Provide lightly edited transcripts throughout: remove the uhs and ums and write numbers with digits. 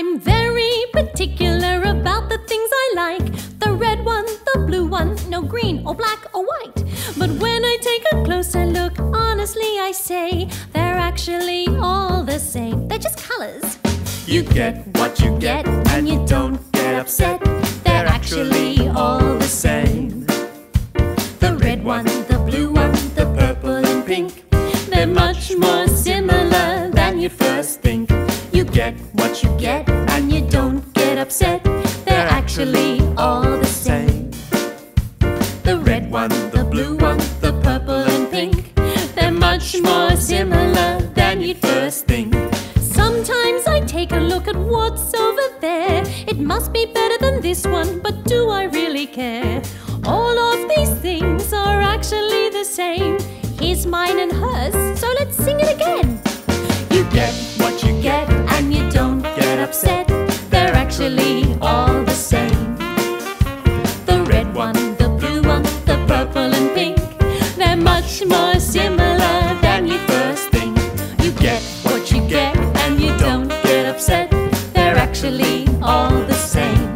I'm very particular about the things I like. The red one, the blue one, no green or black or white. But when I take a closer look, honestly I say, they're actually all the same. They're just colors. You get what you get, and you don't get upset. They're actually all the same. The red one, the blue one, the purple and pink. They're much more similar than you first think. You get what you get, and you don't get upset. They're actually all the same. The red one, the blue one, the purple and pink. They're much more similar than you first think. Sometimes I take a look at what's over there. It must be better than this one, but do I really care? All of these things are actually the same. Here's mine and hers, so let's sing it again. You get what you get, and you don't get upset. They're actually all the same. The red one, the blue one, the purple and pink. They're much more similar than you first think. You get what you get, and you don't get upset. They're actually all the same.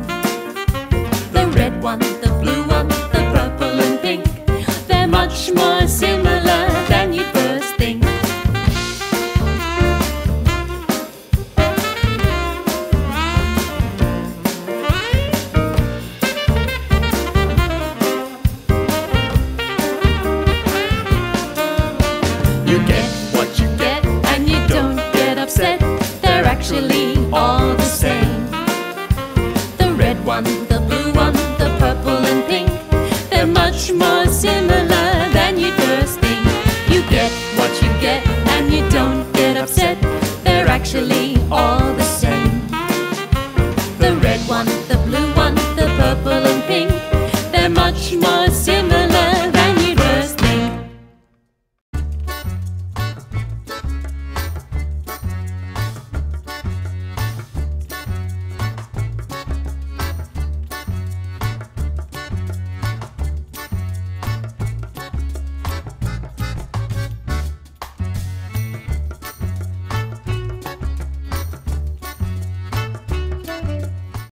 The red one, the blue one, the purple and pink. They're much more similar than you first think. You get what you get, and you don't get upset. They're actually all the same. The red one, the blue one, the purple and pink. They're much more similar than you first think. You get what you get, and you don't get upset. They're actually all the same. The red one, the blue one, the purple and pink. They're much more similar.